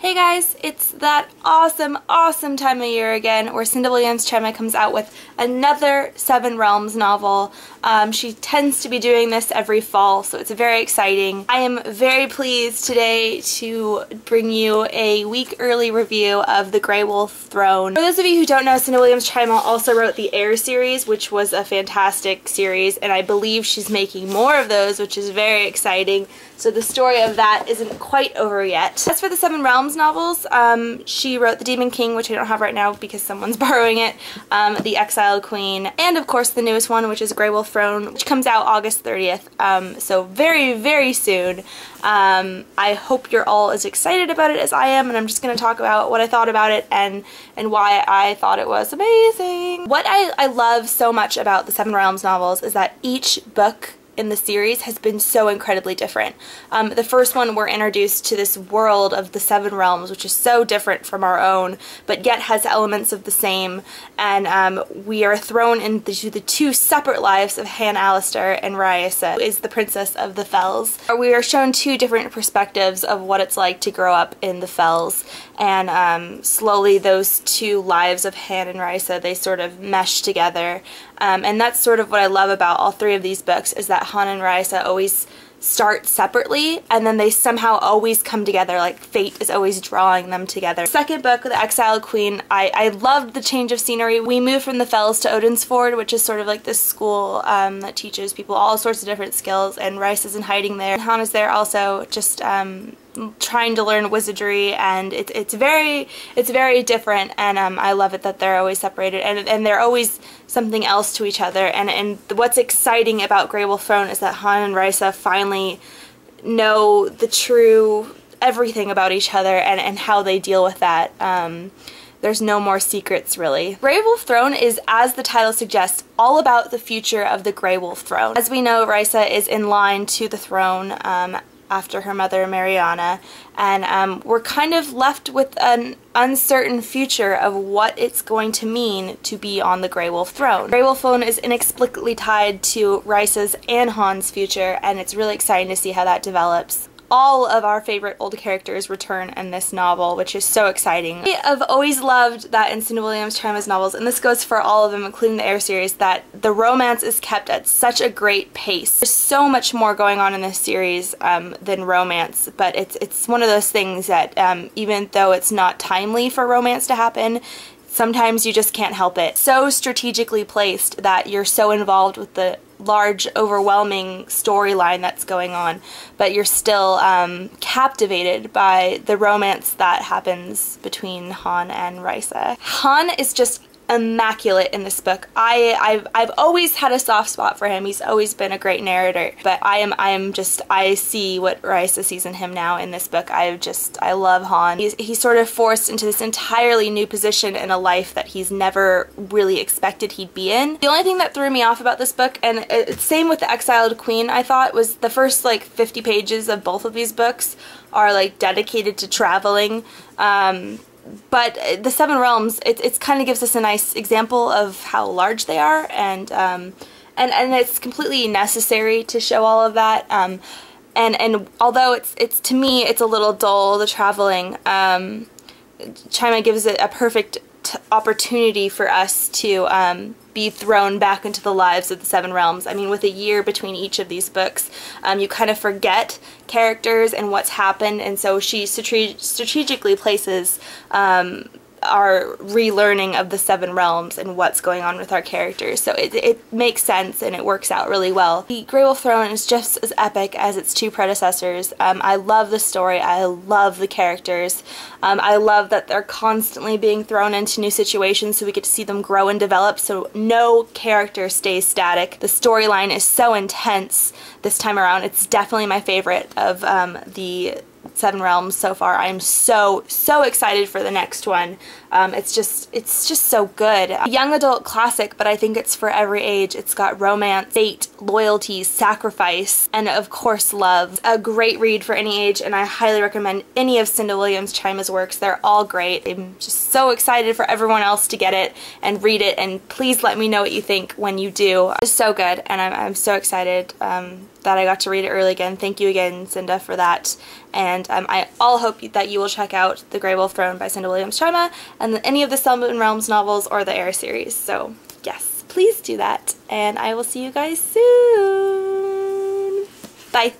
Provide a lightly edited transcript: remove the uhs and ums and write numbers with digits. Hey guys, it's that awesome time of year again where Cinda Williams Chima comes out with another Seven Realms novel. She tends to be doing this every fall, so it's very exciting. I am very pleased today to bring you a week early review of The Gray Wolf Throne. For those of you who don't know, Cinda Williams Chima also wrote the Air series, which was a fantastic series, and I believe she's making more of those, which is very exciting. So the story of that isn't quite over yet. As for the Seven Realms novels, she wrote The Demon King, which I don't have right now because someone's borrowing it, The Exiled Queen, and of course the newest one, which is Gray Wolf Throne, which comes out August 30th, so very soon. I hope you're all as excited about it as I am, and I'm just going to talk about what I thought about it and why I thought it was amazing. What I love so much about the Seven Realms novels is that each book in the series has been so incredibly different. The first one, we're introduced to this world of the Seven Realms, which is so different from our own, but yet has elements of the same, and we are thrown into the two separate lives of Han, Alistair, and Raisa, who is the princess of the Fells. We are shown two different perspectives of what it's like to grow up in the Fells, and slowly those two lives of Han and Raisa, they sort of mesh together. And that's sort of what I love about all three of these books, is that Han and Raisa always start separately and then they somehow always come together, like fate is always drawing them together. Second book, The Exiled Queen, I loved the change of scenery. We move from the Fells to Odin's Ford, which is sort of like this school that teaches people all sorts of different skills, and Raisa's in hiding there. And Han is there also, just trying to learn wizardry, and it's very different, and I love it that they're always separated and they're always something else to each other, and what's exciting about Gray Wolf Throne is that Han and Raisa finally know the true everything about each other and how they deal with that. There's no more secrets, really. Gray Wolf Throne is, as the title suggests, all about the future of the Gray Wolf Throne. As we know, Raisa is in line to the throne after her mother Mariana, and we're kind of left with an uncertain future of what it's going to mean to be on the Gray Wolf Throne. Gray Wolf Throne is inexplicably tied to Raisa's and Han's future, and it's really exciting to see how that develops. All of our favorite old characters return in this novel, which is so exciting. I've always loved that in Cinda Williams Chima's novels, and this goes for all of them, including the Air series, that the romance is kept at such a great pace. There's so much more going on in this series than romance, but it's one of those things that even though it's not timely for romance to happen, sometimes you just can't help it. So strategically placed that you're so involved with the large, overwhelming storyline that's going on, but you're still captivated by the romance that happens between Han and Raisa. Han is just immaculate in this book. I've always had a soft spot for him. He's always been a great narrator, but I see what Raisa sees in him now in this book. I love Han. He's sort of forced into this entirely new position in a life that he's never really expected he'd be in. The only thing that threw me off about this book, and it's same with The Exiled Queen, I thought, was the first like 50 pages of both of these books are like dedicated to traveling. But the Seven Realms, it kind of gives us a nice example of how large they are, and it's completely necessary to show all of that. And although it's to me it's a little dull, the traveling, Chima gives it a perfect opportunity for us to be thrown back into the lives of the Seven Realms. I mean, with a year between each of these books, you kind of forget characters and what's happened, and so she strategically places our relearning of the Seven Realms and what's going on with our characters, so it makes sense and it works out really well. The Gray Wolf Throne is just as epic as its two predecessors. I love the story, I love the characters, I love that they're constantly being thrown into new situations so we get to see them grow and develop, so no character stays static. The storyline is so intense this time around. It's definitely my favorite of the Seven Realms so far. I'm so excited for the next one. It's just so good. A young adult classic, but I think it's for every age. It's got romance, fate, loyalty, sacrifice, and of course love. A great read for any age, and I highly recommend any of Cinda Williams Chima's works. They're all great. I'm just so excited for everyone else to get it and read it, and please let me know what you think when you do. It's so good, and I'm so excited that I got to read it early again. Thank you again, Cinda, for that. And I all hope that you will check out The Gray Wolf Throne by Cinda Williams Chima and any of the Seven Realms novels or the Air series. So yes, please do that. And I will see you guys soon. Bye.